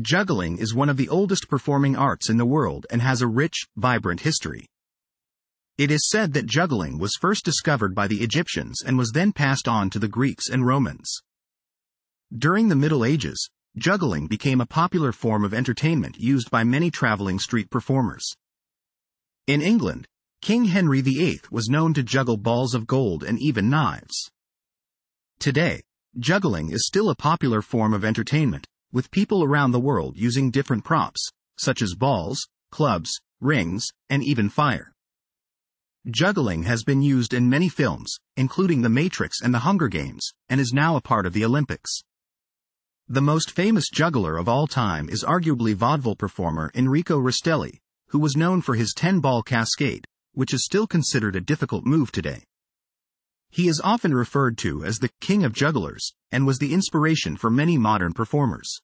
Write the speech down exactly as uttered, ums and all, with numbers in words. Juggling is one of the oldest performing arts in the world and has a rich, vibrant history. It is said that juggling was first discovered by the Egyptians and was then passed on to the Greeks and Romans. During the Middle Ages, juggling became a popular form of entertainment used by many traveling street performers. In England, King Henry the Eighth was known to juggle balls of gold and even knives. Today, juggling is still a popular form of entertainment, with people around the world using different props, such as balls, clubs, rings, and even fire. Juggling has been used in many films, including The Matrix and The Hunger Games, and is now a part of the Olympics. The most famous juggler of all time is arguably vaudeville performer Enrico Rastelli, who was known for his ten-ball cascade, which is still considered a difficult move today. He is often referred to as the King of Jugglers, and was the inspiration for many modern performers.